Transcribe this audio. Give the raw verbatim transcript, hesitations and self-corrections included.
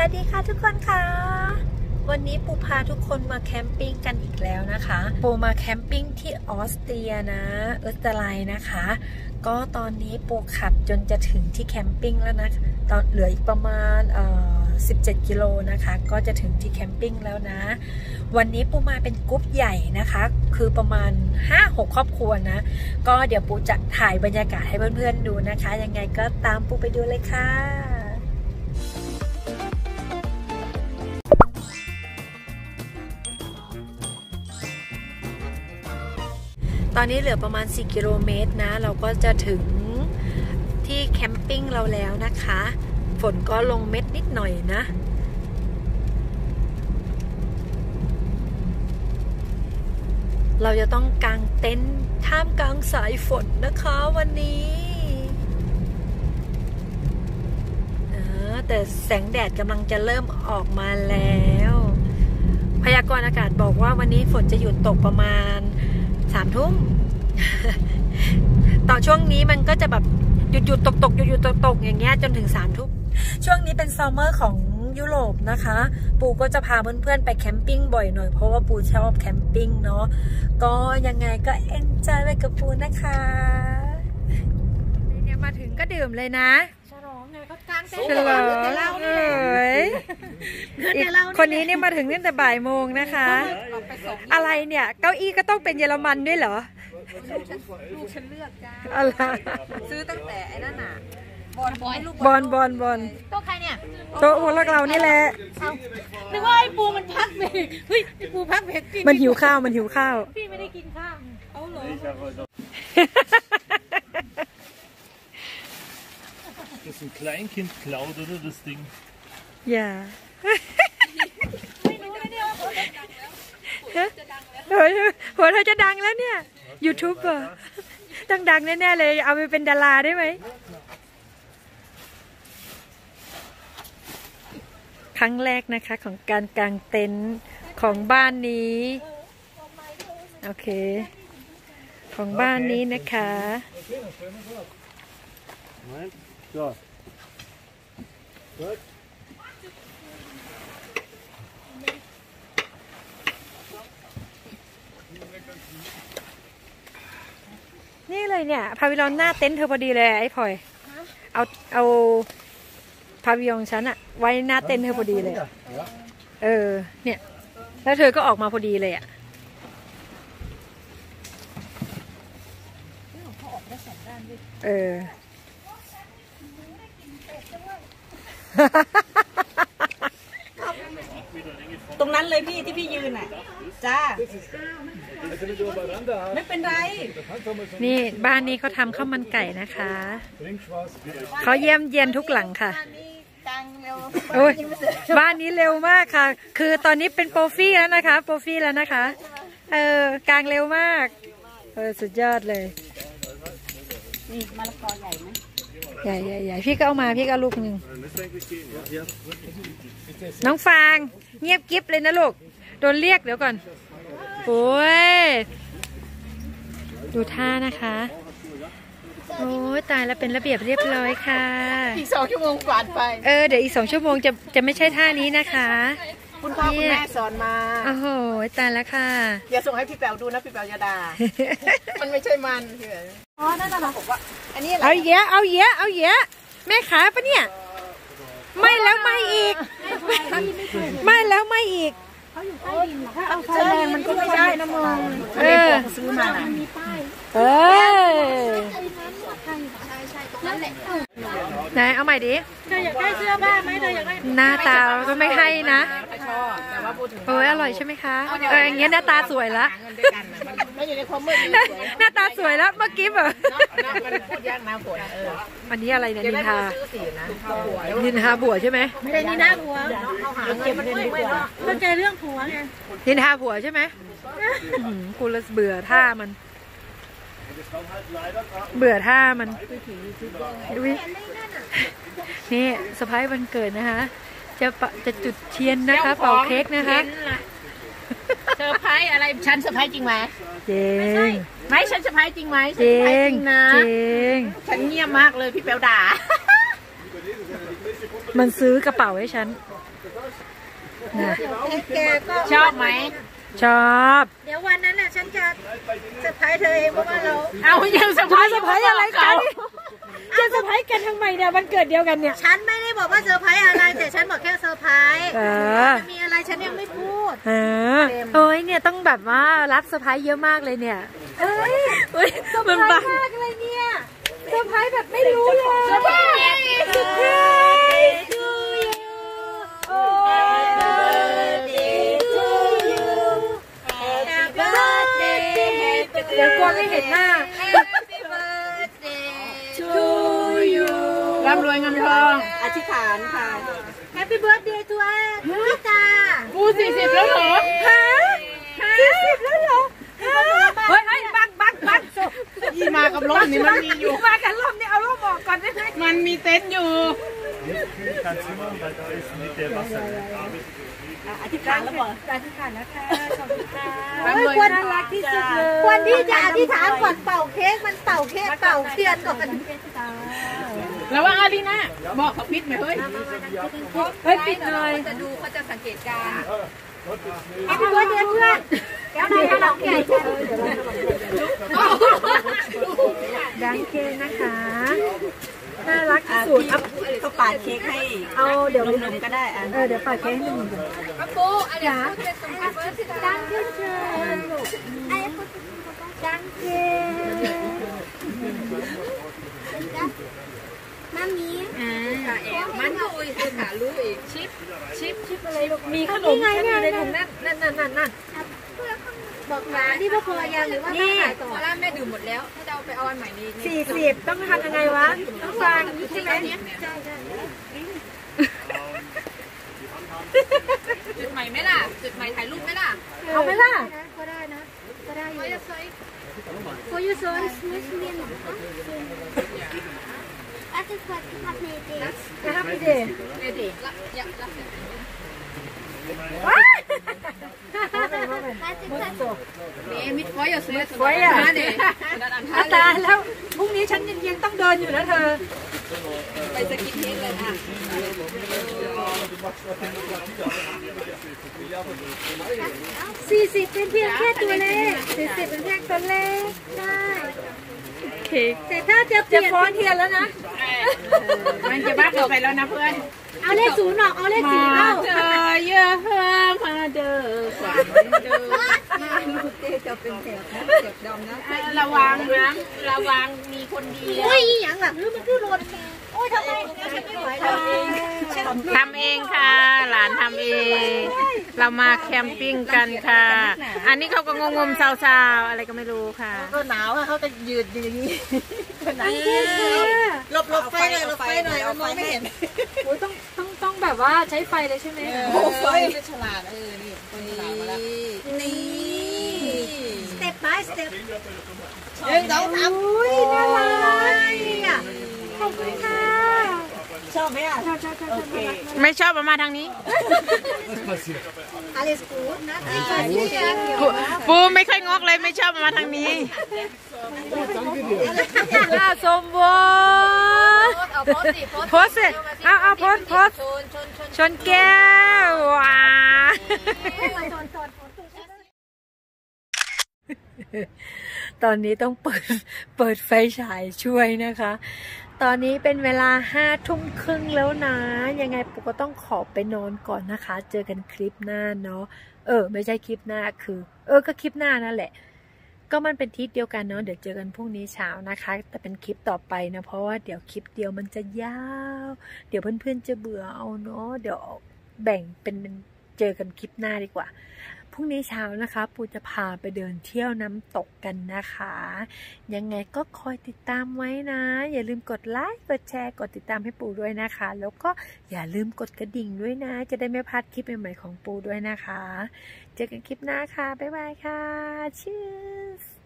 สวัสดีค่ะทุกคนค่ะวันนี้ปูพาทุกคนมาแคมปิ้งกันอีกแล้วนะคะปูมาแคมปิ้งที่ออสเตรียนะเออสเตรไลนะคะก็ตอนนี้ปูขับจนจะถึงที่แคมปิ้งแล้วนะตอนเหลืออีกประมาณเอ่อสิบเจ็ดกิโลนะคะก็จะถึงที่แคมปิ้งแล้วนะวันนี้ปูมาเป็นกรุ๊ปใหญ่นะคะคือประมาณ ห้าหก ครอบครัวนะก็เดี๋ยวปูจะถ่ายบรรยากาศให้เพื่อนๆดูนะคะยังไงก็ตามปูไปดูเลยค่ะตอนนี้เหลือประมาณสี่กิโลเมตรนะเราก็จะถึงที่แคมปิ้งเราแล้วนะคะฝนก็ลงเม็ดนิดหน่อยนะเราจะต้องกางเต็นท์ท่ามกลางสายฝนนะคะวันนี้แต่แสงแดดกำลังจะเริ่มออกมาแล้วพยากรณ์อากาศบอกว่าวันนี้ฝนจะหยุดตกประมาณสามทุ่มต่อช่วงนี้มันก็จะแบบหยุดหยุดตกตกหยุดหยุดตกตกอย่างเงี้ยจนถึงสามทุ่มช่วงนี้เป็นซัมเมอร์ของยุโรปนะคะปูก็จะพาเพื่อนๆไปแคมปิ้งบ่อยหน่อยเพราะว่าปูชอบแคมปิ้งเนาะก็ยังไงก็เอ็นจอยไปกับปูนะคะเนี่ยมาถึงก็ดื่มเลยนะฉลองไงก็กลางเต็นท์เลยคนนี้เนี่ยมาถึงตั้งแต่บ่ายโมงนะคะอะไรเนี่ยเก้าอี้ก็ต้องเป็นเยอรมันด้วยเหรอลูกฉันเลือกจ้าอะไรซื้อตั้งแต่ไอ้นั่นน่ะบอลบอลบอลบอลโต๊ะใครเนี่ยโต๊ะพวกเรานี่แหละนึกว่าไอ้ปูมันพักเบรกเฮ้ยไอ้ปูพักเบรกมันหิวข้าวมันหิวข้าวพี่ไม่ได้กินข้าวเอาหรอDas ist ein Kleinkind klaut oder das Ding? Ja. หัวเราจะดังแล้วเนี่ยยูทูบเบอร์ต้องดังแน่ๆเลยเอาไปเป็นดาราได้ไหมครั้งแรกนะคะของการกางเต็นท์ของบ้านนี้โอเคของบ้านนี้นะคะนี่เลยเนี่ยพาวิลอนหน้าเต็นท์เธอพอดีเลยไอ้พลอยเอาเอาพาวิลอนฉันอะไว้หน้าเต็นท์เธอพอดีเลยเออเนี่ยแล้วเธอก็ออกมาพอดีเลยอะเออตรงนั้นเลยพี่ที่พี่ยืนอ่ะจ้าไม่เป็นไรนี่บ้านนี้เขาทำข้าวมันไก่นะคะเขาเยี่ยมเยียนทุกหลังค่ะโอ้ยบ้านนี้เร็วมากค่ะคือตอนนี้เป็นโปรฟี่แล้วนะคะโปรฟี่แล้วนะคะเออกลางเร็วมากเออสุดยอดเลยนี่มะละกอใหญ่ไหมใหญ่ใหญ่ใหญ่พี่ก็เอามาพี่ก็ลูกหนึ่งน้องฟางเงียบกิ๊บเลยนะลูกโดนเรียกเดี๋ยวก่อนโอ้ยดูท่านะคะโอ้ยตายแล้วเป็นระเบียบเรียบร้อยค่ะอีกสองชั่วโมงกว่าไปเออเดี๋ยวอีกสองชั่วโมงจะจะไม่ใช่ท่านี้นะคะคุณพ่อคุณแม่สอนมาโอ้โหตายแล้วค่ะอย่าส่งให้พี่แป๋วดูนะพี่แป๋วอย่าด่ามันไม่ใช่มันอ๋อนั่นน่ะผมว่าอันนี้เอาเยอะเอาเยอะเอาเยอะแม่ขาปะเนี่ยไม่แล้วไม่อีกไม่แล้วไม่อีกถ้าเอาไฟแรงมันก็ไม่ได้นะมองเออซื้อมาเออไหนเอาใหม่ดิเธออยากได้เสื้อบ้างไหมเธออยากได้หน้าตาก็ไม่ให้นะโอ้ยอร่อยใช่ไหมคะเอออย่างเงี้ยหน้าตาสวยละหน้าตาสวยแล้วเมื่อกี้เหรออันนี้อะไรเนี่ยนินทานินทาผัวใช่ไหมไม่ใช่นินทาผัวเข้าใจเรื่องผัวไงนินทาผัวใช่ไหมกูเลยเบื่อท่ามันเบื่อท่ามันนี่เซอร์ไพรส์วันเกิดนะคะจะจะจุดเทียนนะคะเป่าเค้กนะคะเซอร์ไพรส์อะไรฉันเซอร์ไพรส์จริงไหมจริงไม่ใช่ไม่ฉันเซอร์ไพรส์จริงไหมจริงนะจริงฉันเงียบมากเลยพี่แป๋วด่ามันซื้อกระเป๋าให้ฉัน แกก็ชอบไหมชอบเดี๋ยววันนั้นน่ะฉันจะเซอร์ไพรส์เธอเองเพราะว่าเราเอายังเซอร์ไพรส์เซอร์ไพรส์อะไรกันจะเซอร์ไพรส์กันทำไมเนี่ยวันเกิดเดียวกันเนี่ยฉันไม่ได้บอกว่าเซอร์ไพรส์อะไรแต่ฉันบอกแค่เซอร์ไพรส์จะมีอะไรฉันยังไม่พูดโอ้ยเนี่ยต้องแบบว่ารับเซอร์ไพรส์เยอะมากเลยเนี่ยเอ้ยเซอร์ไพรส์มากเลยเนี่ยเซอร์ไพรส์แบบไม่รู้เลยเซอร์ไพรส์เดี๋ยวกลัวไม่เห็นหน้า Happy birthday to you ร่ำรวยเงินทองอธิษฐานค่ะ Happy birthday to us พี่ตากูสี่สิบแล้วเหรอฮะสี่สิบแล้วเหรอเฮ้ยเฮ้ยบักบักบักยี่มากับร่มนี่มันมีอยู่มากับร่มนี่เอาร่มบอกก่อนได้ไหมมันมีเต็นท์อยู่อธิษฐานแล้วเหรออธิษฐานแล้วค่ะขอบคุณค่ะควรน่ารักที่สุดเลยควรที่จะอธิษฐานก่อนเป่าเค้กมันเป่าเค้กเป่าเทียนก่อนแล้วว่าอารีน่าบอกเขาปิดไหมเฮ้ยเฮ้ยปิดเลยจะดูเขาจะสังเกตการไอ้พี่ว่าเพื่อนเพื่อนแก้วน้ำขนมใหญ่ดังเค้กนะคะน่ารักที่สุดครับก็ปาดเค้กให้เอาเดี๋ยวนุ่มๆก็ได้อ่ะเออเดี๋ยวปาดเค้กให้นุ่มๆครับปุ๊อันนี้เป็นสมภารดังขึ้นเชิญไอ้คนดังเค้กมามีอ่าแอบมันอุ้ยคือขาลุยชิปชิปชิปอะไรมีขนมชั้นอยู่ในถุงนั่นนั่นนั่นนั่นบอกหลานที่พ่อพลอยยังหรือว่านี่พอร่าแม่ดื่มหมดแล้วถ้าจะเอาไปเอาอันใหม่นี้สี่สิบต้องทำยังไงวะต้องวางใช่ไหมใช่ใช่จุดใหม่ไหมล่ะจุดใหม่ถ่ายรูปไหมล่ะเอาไหมล่ะก็ได้นะก็ได้อยู่โคยูโซนสมิธเนียนอาจจะควรที่รับเนเดย์รับเนเดย์เนเดย์รับยับรับว้ามิดฟอยสมิดฟอยอ่ะตาแล้วพรุ่งนี้ฉันยังต้องเดินอยู่นะเธอไปสกิปเทสเลยค่ะสี่สิบเป็นเพียงแค่ตัวเลขสี่สิบเป็นเพียงตัวเลขใช่แต่ถ้าจะเปลี่ยนเป็นเทียนแล้วนะมันจะบ้าเกินไปแล้วนะเพื่อนเอาเลขศูนย์ออกเอาเลขสี่เอาเธอเยอะมาเดินขวานเดินมาเตะจะเป็นแถวนะแถวดำนะระวังนะระวังมีคนดีโอ้ยอย่างแบบนี้มันคือโรนโอ้ยทำไมฉันไม่ไหวแล้วทำเองค่ะหลานทำเองเรามาแคมปิ้งกันค่ะอันนี้เขาก็งงๆสาวๆอะไรก็ไม่รู้ค่ะก็หนาวเขาจะยืดอย่างนี้หลบหลบไฟหน่อยหลบไฟหน่อยมองไม่เห็นโอ้ยต้องต้องต้องแบบว่าใช้ไฟเลยใช่ไหมโอ้ไฟจะฉลาดเออนี่ตัวนี้นี่สเต็ปไปสเต็ปหนึ่งสองสามอุ้ยน่ารักขอบคุณค่ะชอบไหมอ่ะชอบชอบชอบไม่ชอบมาทางนี้อะไรสกู๊ตนะปูไม่ค่อยงอกเลยไม่ชอบมาทางนี้น่าสมบูรณ์โพสสิเอาเอาโพสโพสชนแก้วว้าตอนนี้ต้องเปิดเปิดไฟฉายช่วยนะคะตอนนี้เป็นเวลาห้าทุ่มครึ่งแล้วนะยังไงปูก็ต้องขอไปนอนก่อนนะคะเจอกันคลิปหน้าเนาะเออไม่ใช่คลิปหน้าคือเออก็คลิปหน้านั่นแหละก็มันเป็นทิศเดียวกันเนาะเดี๋ยวเจอกันพรุ่งนี้เช้านะคะแต่เป็นคลิปต่อไปนะเพราะว่าเดี๋ยวคลิปเดียวมันจะยาวเดี๋ยวเพื่อนๆจะเบื่อเอาเนาะเดี๋ยวแบ่งเป็นเจอกันคลิปหน้าดีกว่าพรุ่งนี้เช้านะคะปูจะพาไปเดินเที่ยวน้ำตกกันนะคะยังไงก็คอยติดตามไว้นะอย่าลืมกดไลค์กดแชร์กดติดตามให้ปูด้วยนะคะแล้วก็อย่าลืมกดกระดิ่งด้วยนะจะได้ไม่พลาดคลิปใหม่ๆของปูด้วยนะคะเจอกันคลิปหน้าค่ะบ๊ายบายค่ะ Cheers